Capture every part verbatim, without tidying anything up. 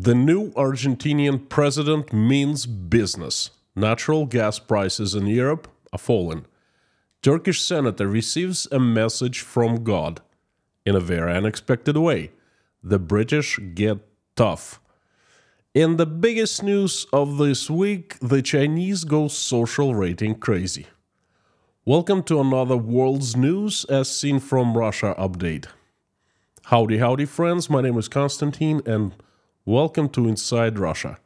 The new Argentinian president means business. Natural gas prices in Europe are falling. Turkish senator receives a message from God. In a very unexpected way. The British get tough. In the biggest news of this week, the Chinese go social rating crazy. Welcome to another World's News as seen from Russia update. Howdy, howdy friends, my name is Konstantin and welcome to Inside Russia,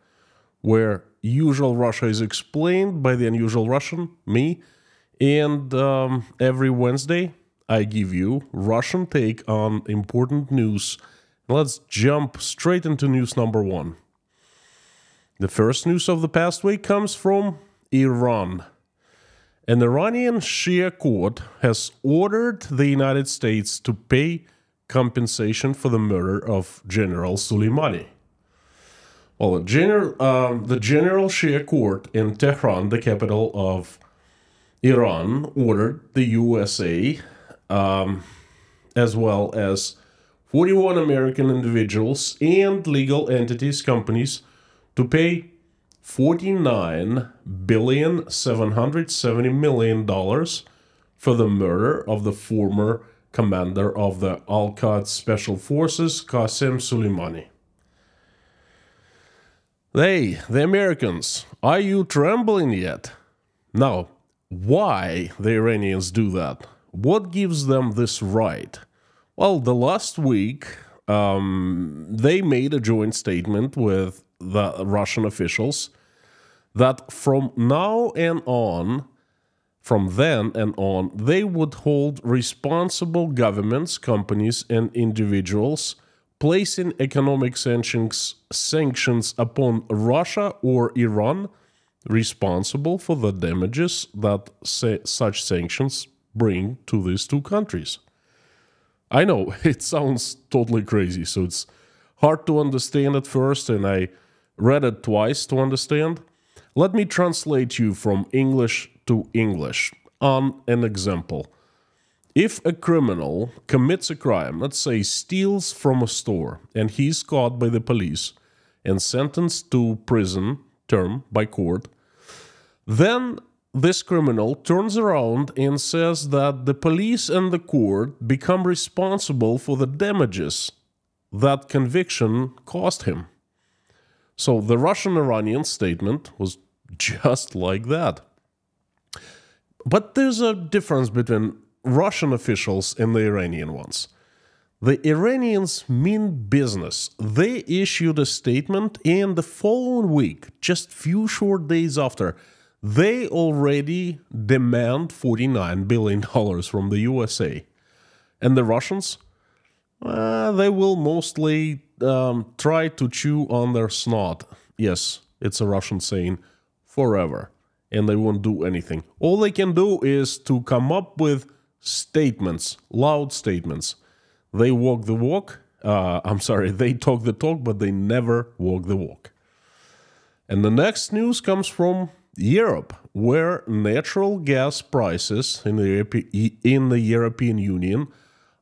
where usual Russia is explained by the unusual Russian, me, and um, every Wednesday I give you Russian take on important news. Let's jump straight into news number one. The first news of the past week comes from Iran. An Iranian Shia court has ordered the United States to pay compensation for the murder of General Soleimani. Well, general, um, the General Shia Court in Tehran, the capital of Iran, ordered the U S A, um, as well as forty-one American individuals and legal entities, companies, to pay forty-nine billion seven hundred seventy million dollars for the murder of the former commander of the Al-Qaeda Special Forces, Qasem Soleimani. They, the Americans, are you trembling yet? Now, why the Iranians do that? What gives them this right? Well, the last week, um, they made a joint statement with the Russian officials that from now and on, from then and on, they would hold responsible governments, companies, and individuals placing economic sanctions, sanctions upon Russia or Iran responsible for the damages that say, such sanctions bring to these two countries. I know, it sounds totally crazy, so it's hard to understand at first, and I read it twice to understand. Let me translate you from English to English on an example. If a criminal commits a crime, let's say steals from a store, and he's caught by the police and sentenced to prison term by court, then this criminal turns around and says that the police and the court become responsible for the damages that conviction caused him. So the Russian-Iranian statement was just like that. But there's a difference between Russian officials and the Iranian ones. The Iranians mean business. They issued a statement and the following week, just few short days after, they already demand forty-nine billion dollars from the U S A. And the Russians? Uh, they will mostly um, try to chew on their snot. Yes, it's a Russian saying, forever. And they won't do anything. All they can do is to come up with statements, loud statements. They walk the walk. Uh, I'm sorry, they talk the talk, but they never walk the walk. And the next news comes from Europe, where natural gas prices in the, Europe- in the European Union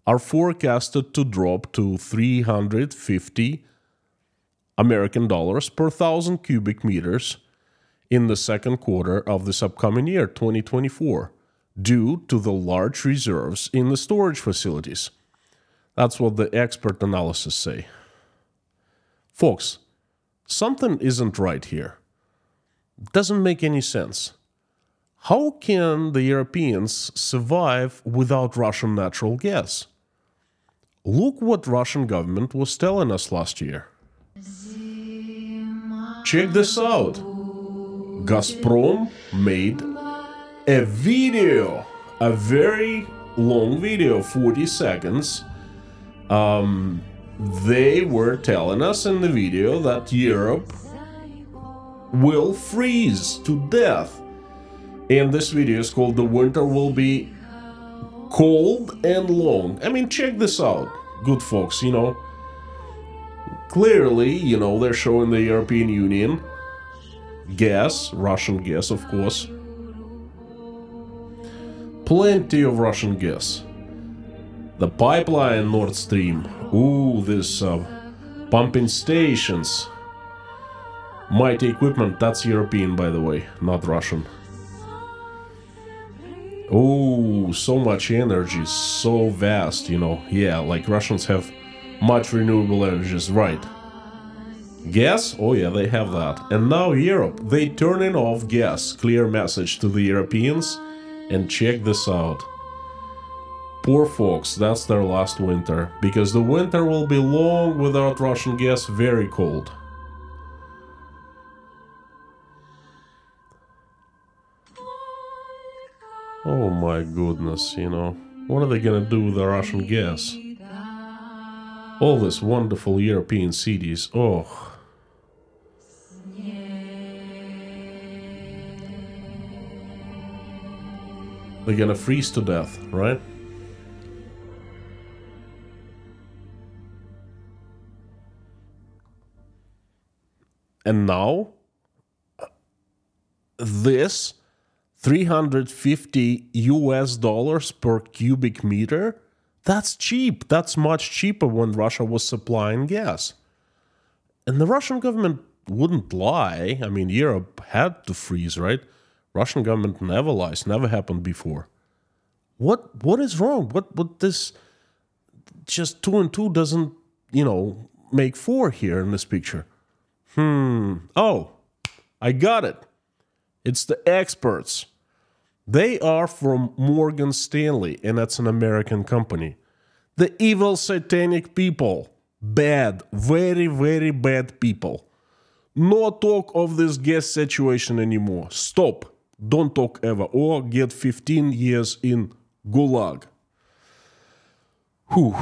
are forecasted to drop to three hundred fifty American dollars per thousand cubic meters in the second quarter of this upcoming year, twenty twenty-four. Due to the large reserves in the storage facilities. That's what the expert analysis say. Folks, something isn't right here. Doesn't make any sense. How can the Europeans survive without Russian natural gas? Look what Russian government was telling us last year. Check this out. Gazprom made a video, a very long video, forty seconds. Um, they were telling us in the video that Europe will freeze to death. And this video is called "The Winter Will Be Cold and Long." I mean, check this out, good folks, you know. Clearly, you know, they're showing the European Union gas, Russian gas, of course. Plenty of Russian gas. The pipeline Nord Stream, ooh, this uh, pumping stations, Mighty equipment, that's European, by the way, not Russian. Oh, so much energy, so vast, you know. Yeah, like Russians have much renewable energies, right? Gas? Oh yeah, they have that. And now Europe, they turning off gas. Clear message to the Europeans. And check this out. Poor folks, that's their last winter. Because the winter will be long without Russian gas, very cold. Oh my goodness, you know, what are they gonna do with the Russian gas? All these wonderful European cities, oh. They're gonna freeze to death, right? And now, this three hundred fifty US dollars per cubic meter? That's cheap. That's much cheaper when Russia was supplying gas. And the Russian government wouldn't lie. I mean, Europe had to freeze, right? Russian government never lies. Never happened before. What what is wrong? What what this just two and two doesn't, you know, make four here in this picture? Hmm. Oh, I got it. It's the experts. They are from Morgan Stanley, and that's an American company. The evil satanic people. Bad, very, very bad people. No talk of this gas situation anymore. Stop. Don't talk ever. Or get fifteen years in Gulag. Whew.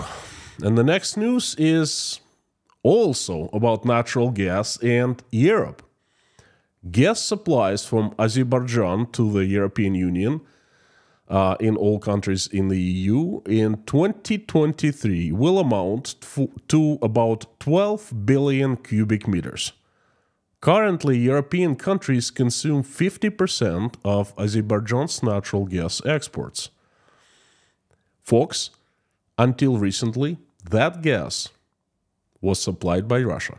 And the next news is also about natural gas and Europe. Gas supplies from Azerbaijan to the European Union uh, in all countries in the E U in twenty twenty-three will amount to about twelve billion cubic meters. Currently, European countries consume fifty percent of Azerbaijan's natural gas exports. Folks, until recently, that gas was supplied by Russia.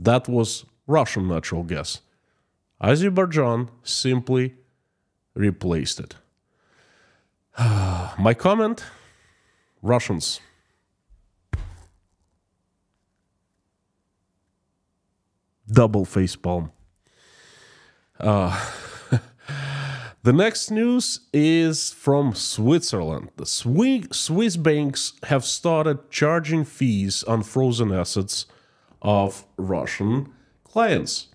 That was Russian natural gas. Azerbaijan simply replaced it. My comment? Russians. Double facepalm. Uh, the next news is from Switzerland. The Swiss banks have started charging fees on frozen assets of Russian clients.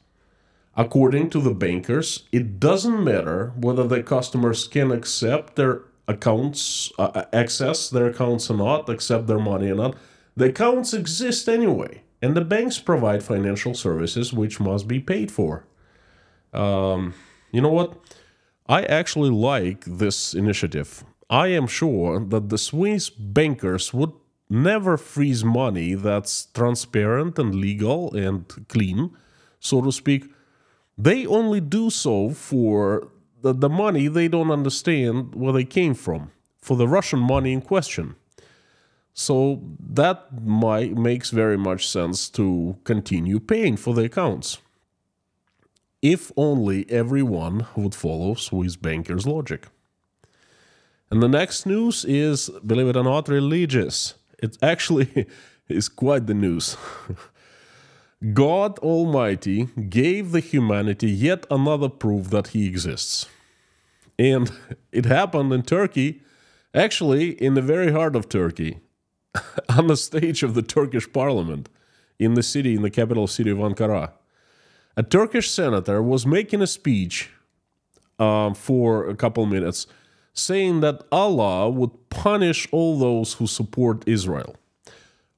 According to the bankers, it doesn't matter whether the customers can accept their accounts, uh, access their accounts or not, accept their money or not. The accounts exist anyway, and the banks provide financial services which must be paid for. Um, you know what? I actually like this initiative. I am sure that the Swiss bankers would never freeze money that's transparent and legal and clean, so to speak. They only do so for the, the money they don't understand where they came from, for the Russian money in question. So that might, makes very much sense to continue paying for the accounts. If only everyone would follow Swiss bankers' logic. And the next news is, believe it or not, religious. It actually is quite the news. God Almighty gave the humanity yet another proof that He exists. And it happened in Turkey, actually in the very heart of Turkey, on the stage of the Turkish parliament, in the city, in the capital city of Ankara. A Turkish senator was making a speech uh, for a couple minutes, saying that Allah would punish all those who support Israel.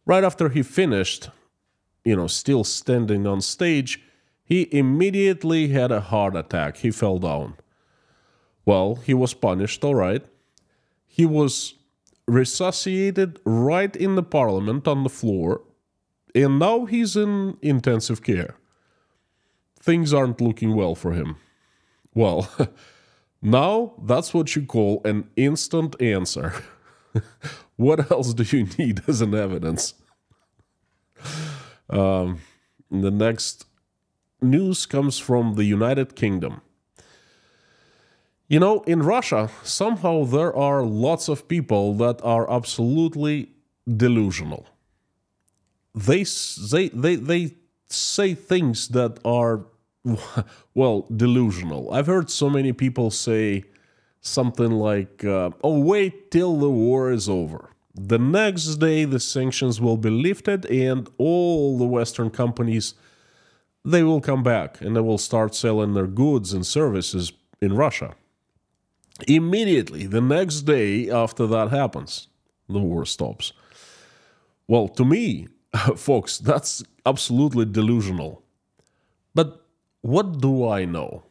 Right after he finished, you know, still standing on stage, he immediately had a heart attack. He fell down. Well, he was punished, all right. He was resuscitated right in the parliament on the floor, and now he's in intensive care. Things aren't looking well for him. Well, now that's what you call an instant answer. What else do you need as an evidence? Um, the next news comes from the United Kingdom. You know, in Russia, somehow there are lots of people that are absolutely delusional. They they they they say things that are, well, delusional. I've heard so many people say something like, uh, oh, wait till the war is over. The next day the sanctions will be lifted and all the Western companies, they will come back and they will start selling their goods and services in Russia. Immediately, the next day after that happens, the war stops. Well, to me, folks, that's absolutely delusional. But what do I know?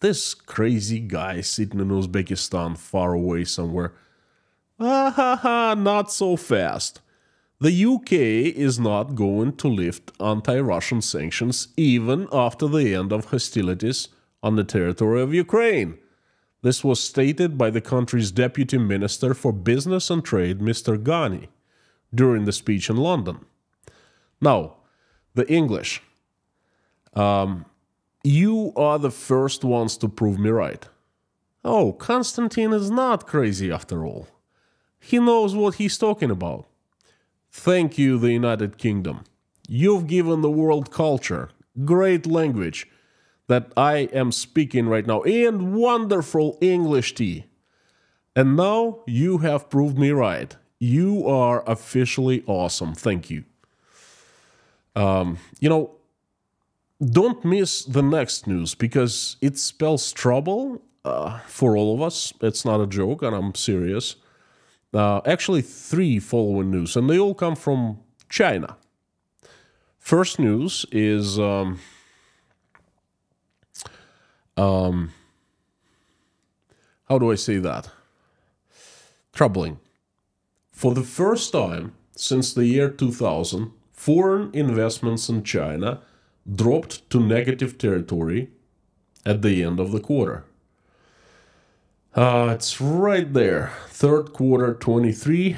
This crazy guy sitting in Uzbekistan, far away somewhere. Ah, ha, ha, not so fast. The U K is not going to lift anti-Russian sanctions even after the end of hostilities on the territory of Ukraine. This was stated by the country's Deputy Minister for Business and Trade, Mister Ghani, during the speech in London. Now, the English. Um, you are the first ones to prove me right. Oh, Konstantin is not crazy after all. He knows what he's talking about. Thank you, the United Kingdom. You've given the world culture, great language that I am speaking right now, and wonderful English tea. And now you have proved me right. You are officially awesome. Thank you. Um, you know, don't miss the next news, because it spells trouble uh, for all of us. It's not a joke, and I'm serious. Uh, actually, three following news, and they all come from China. First news is... Um, Um, how do I say that? Troubling. For the first time since the year two thousand, foreign investments in China dropped to negative territory at the end of the quarter. Uh, it's right there. Third quarter twenty-three,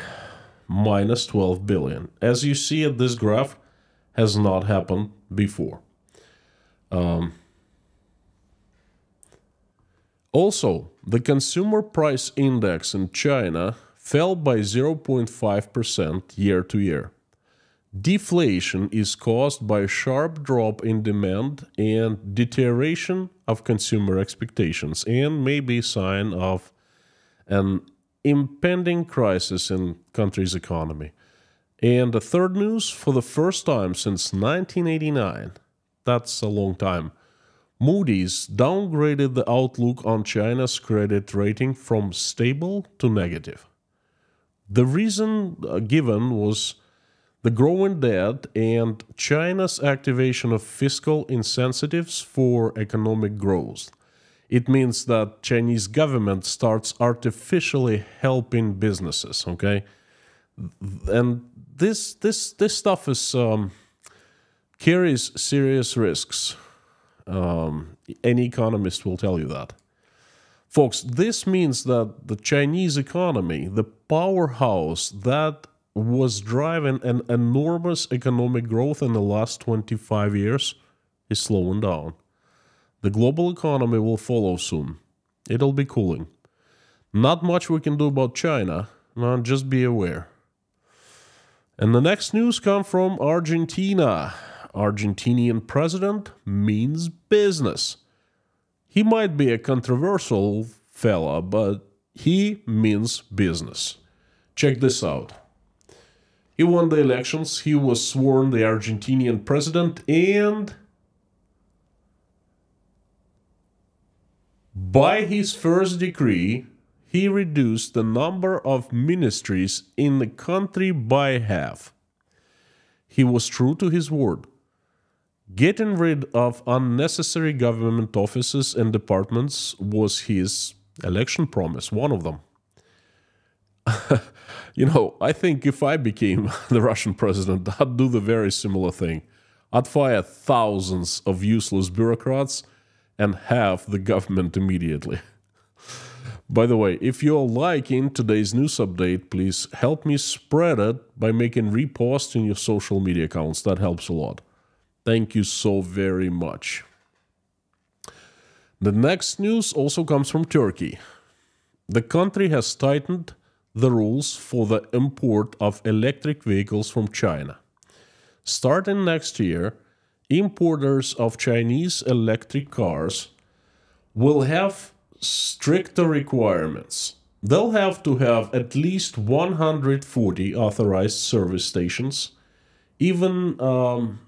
minus twelve billion. As you see at this graph, has not happened before. Um... Also, the consumer price index in China fell by zero point five percent year-to-year. Deflation is caused by a sharp drop in demand and deterioration of consumer expectations, and may be a sign of an impending crisis in the country's economy. And the third news, for the first time since nineteen eighty-nine, that's a long time, Moody's downgraded the outlook on China's credit rating from stable to negative. The reason given was the growing debt and China's activation of fiscal incentives for economic growth. It means that Chinese government starts artificially helping businesses, okay? And this this this stuff is um, carries serious risks. Um, any economist will tell you that. Folks, this means that the Chinese economy, the powerhouse that was driving an enormous economic growth in the last twenty-five years, is slowing down. The global economy will follow soon. It'll be cooling. Not much we can do about China. No, just be aware. And the next news comes from Argentina. Argentinian president means business. He might be a controversial fella, but he means business. Check this out. He won the elections, he was sworn the Argentinian president, and by his first decree, he reduced the number of ministries in the country by half. He was true to his word, getting rid of unnecessary government offices and departments was his election promise, one of them. You know, I think if I became the Russian president, I'd do the very similar thing. I'd fire thousands of useless bureaucrats and halve the government immediately. By the way, if you're liking today's news update, please help me spread it by making reposts in your social media accounts. That helps a lot. Thank you so very much. The next news also comes from Turkey. The country has tightened the rules for the import of electric vehicles from China. Starting next year, importers of Chinese electric cars will have stricter requirements. They'll have to have at least one hundred forty authorized service stations, even um,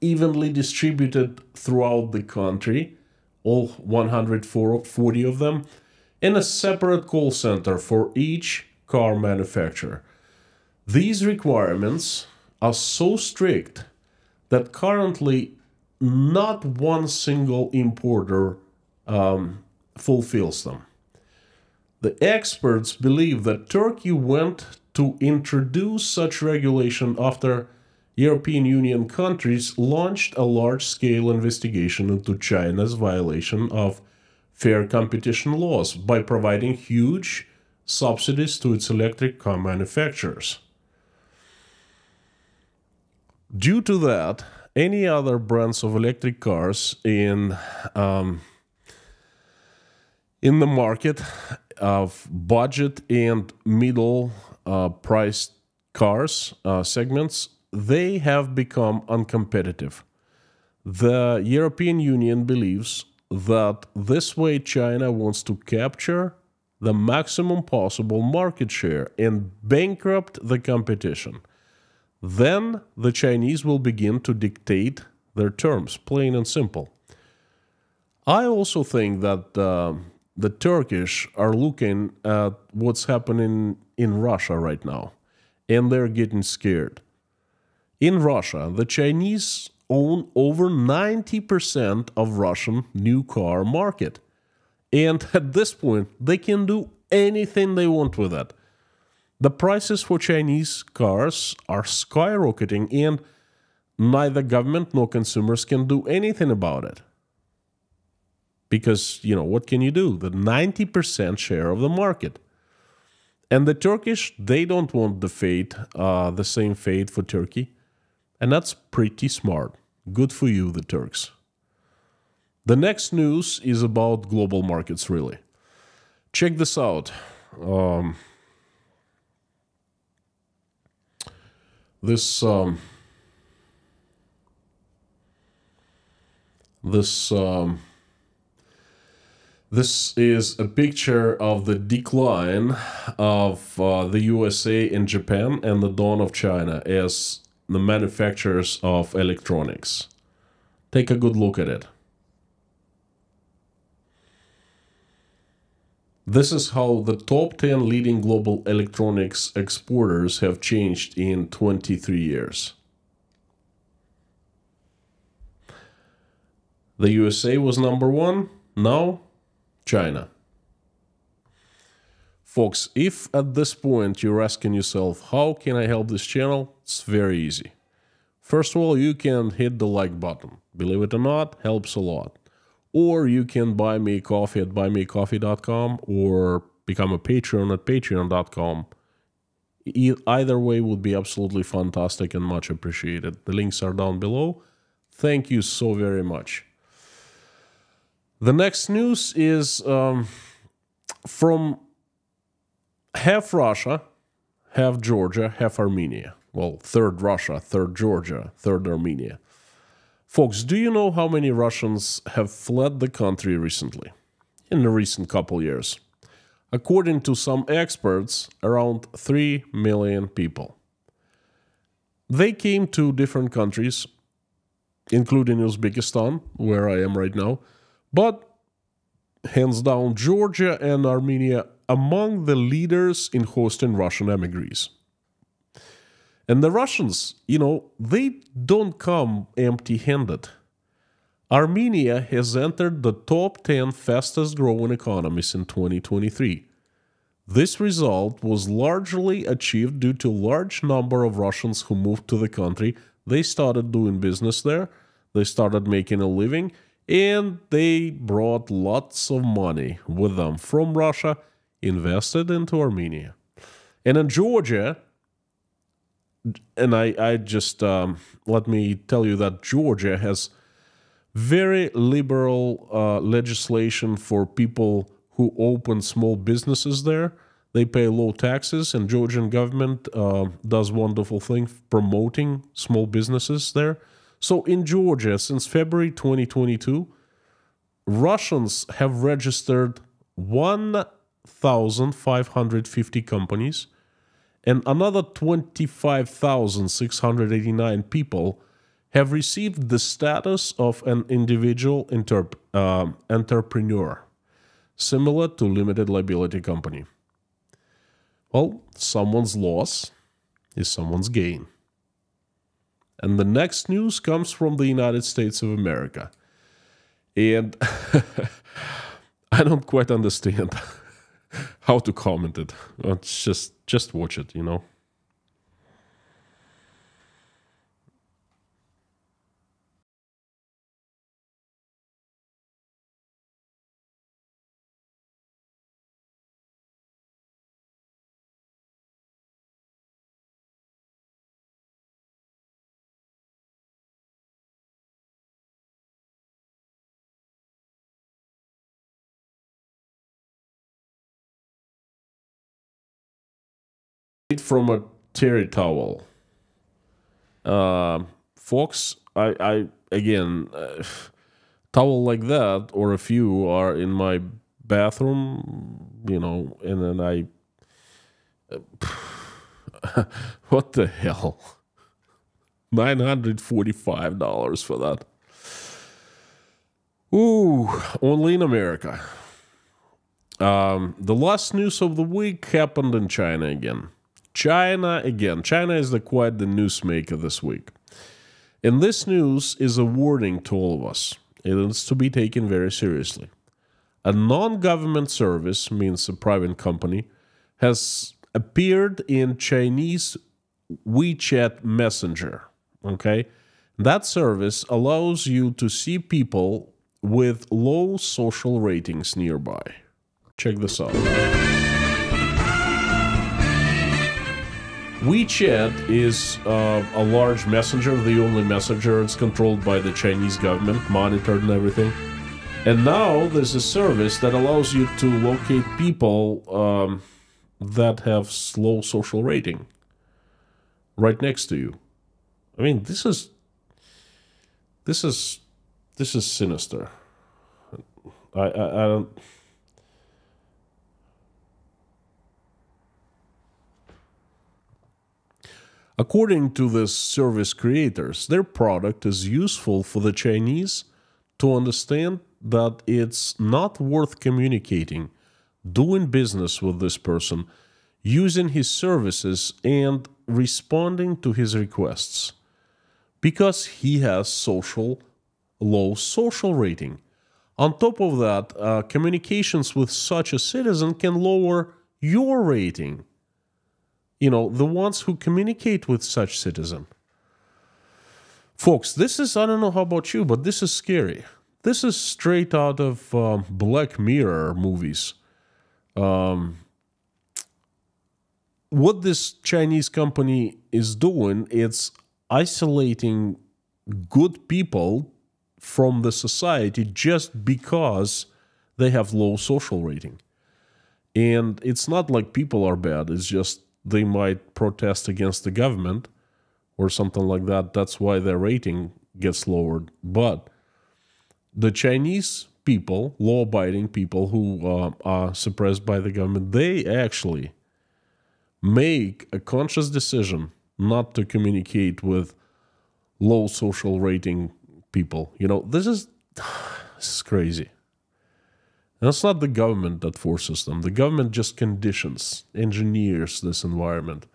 evenly distributed throughout the country, all one hundred forty of them, and a separate call center for each car manufacturer. These requirements are so strict that currently not one single importer um, fulfills them. The experts believe that Turkey went to introduce such regulation after European Union countries launched a large-scale investigation into China's violation of fair competition laws by providing huge subsidies to its electric car manufacturers. Due to that, any other brands of electric cars in um, in the market of budget and middle uh, priced cars uh, segments, they have become uncompetitive. The European Union believes that this way China wants to capture the maximum possible market share and bankrupt the competition. Then the Chinese will begin to dictate their terms, plain and simple. I also think that uh, the Turkish are looking at what's happening in Russia right now, and they're getting scared. In Russia, the Chinese own over ninety percent of Russian new car market, and at this point, they can do anything they want with it. The prices for Chinese cars are skyrocketing, and neither government nor consumers can do anything about it. Because, you know, what can you do? The ninety percent share of the market. And the Turkish, they don't want the fate, uh, the same fate for Turkey. And that's pretty smart. Good for you, the Turks. The next news is about global markets, really. Check this out. Um... This um, this um, this is a picture of the decline of uh, the U S A and Japan and the dawn of China as the manufacturers of electronics. Take a good look at it. This is how the top ten leading global electronics exporters have changed in twenty-three years. The U S A was number one, now China. Folks, if at this point you're asking yourself, how can I help this channel? It's very easy. First of all, you can hit the like button. Believe it or not, helps a lot. Or you can buy me coffee at buy me coffee dot com or become a Patreon at patreon dot com. Either way would be absolutely fantastic and much appreciated. The links are down below. Thank you so very much. The next news is um, from half Russia, half Georgia, half Armenia. Well, third Russia, third Georgia, third Armenia. Folks, do you know how many Russians have fled the country recently, in the recent couple years? According to some experts, around three million people. They came to different countries, including Uzbekistan, where I am right now, but hands down, Georgia and Armenia among the leaders in hosting Russian emigres. And the Russians, you know, they don't come empty-handed. Armenia has entered the top ten fastest-growing economies in twenty twenty-three. This result was largely achieved due to a large number of Russians who moved to the country. They started doing business there, they started making a living, and they brought lots of money with them from Russia, invested into Armenia. And in Georgia... And I, I just, um, let me tell you that Georgia has very liberal uh, legislation for people who open small businesses there. They pay low taxes, and Georgian government uh, does wonderful thing promoting small businesses there. So in Georgia, since February twenty twenty-two, Russians have registered one thousand five hundred fifty companies, and another twenty-five thousand six hundred eighty-nine people have received the status of an individual interp uh, entrepreneur, similar to limited liability company. Well, someone's loss is someone's gain. And the next news comes from the United States of America. And I don't quite understand how to comment it. It's just, just watch it, you know. From a terry towel. Uh, Fox, I, I again, uh, towel like that or a few are in my bathroom, you know, and then I, uh, what the hell? nine hundred forty-five dollars for that. Ooh, only in America. Um, the last news of the week happened in China again. China again. China is the, quite the newsmaker this week. And this news is a warning to all of us. It is to be taken very seriously. A non-government service, means a private company, has appeared in Chinese WeChat Messenger. Okay? That service allows you to see people with low social ratings nearby. Check this out. WeChat is uh, a large messenger, the only messenger. It's controlled by the Chinese government, monitored and everything. And now there's a service that allows you to locate people um, that have low social rating right next to you. I mean, this is this is this is sinister. I I, I don't. According to the service creators, their product is useful for the Chinese to understand that it's not worth communicating, doing business with this person, using his services, and responding to his requests, because he has social, low social rating. On top of that, uh, communications with such a citizen can lower your rating. You know, the ones who communicate with such citizen. Folks, this is, I don't know how about you, but this is scary. This is straight out of um, Black Mirror movies. Um, what this Chinese company is doing, it's isolating good people from the society just because they have low social rating. And it's not like people are bad, it's just they might protest against the government or something like that. That's why their rating gets lowered. But the Chinese people, law-abiding people who uh, are suppressed by the government, they actually make a conscious decision not to communicate with low social rating people. You know, this is, this is crazy. And it's not the government that forces them. The government just conditions, engineers this environment.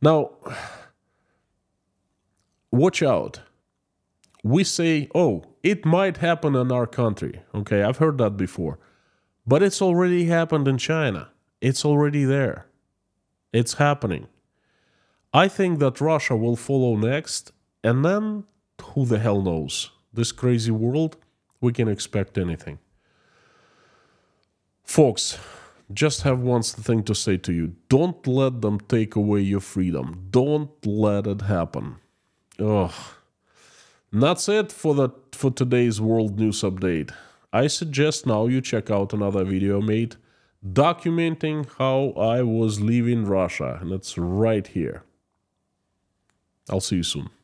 Now, watch out. We say, oh, it might happen in our country. Okay, I've heard that before. But it's already happened in China. It's already there. It's happening. I think that Russia will follow next, and then who the hell knows? This crazy world, we can expect anything. Folks, just have one thing to say to you. Don't let them take away your freedom. Don't let it happen. Ugh. And that's it for the it for today's World News Update. I suggest now you check out another video made documenting how I was leaving Russia, and it's right here. I'll see you soon.